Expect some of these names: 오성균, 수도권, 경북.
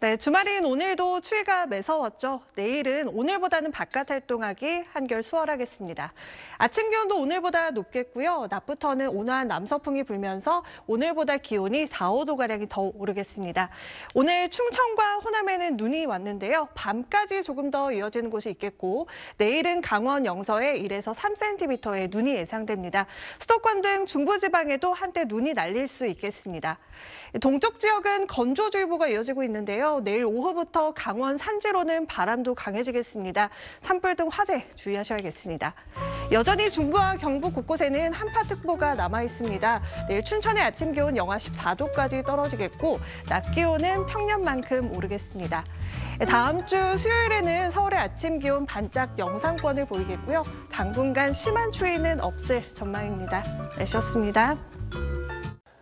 네, 주말인 오늘도 추위가 매서웠죠. 내일은 오늘보다는 바깥 활동하기 한결 수월하겠습니다. 아침 기온도 오늘보다 높겠고요. 낮부터는 온화한 남서풍이 불면서 오늘보다 기온이 4, 5도가량이 더 오르겠습니다. 오늘 충청과 호남에는 눈이 왔는데요. 밤까지 조금 더 이어지는 곳이 있겠고 내일은 강원 영서에 1에서 3cm의 눈이 예상됩니다. 수도권 등 중부지방에도 한때 눈이 날릴 수 있겠습니다. 동쪽 지역은 건조주의보가 이어지고 있는데요. 내일 오후부터 강원 산지로는 바람도 강해지겠습니다. 산불 등 화재 주의하셔야겠습니다. 여전히 중부와 경북 곳곳에는 한파특보가 남아있습니다. 내일 춘천의 아침 기온 영하 14도까지 떨어지겠고 낮 기온은 평년만큼 오르겠습니다. 다음 주 수요일에는 서울의 아침 기온 반짝 영상권을 보이겠고요. 당분간 심한 추위는 없을 전망입니다. 날씨였습니다.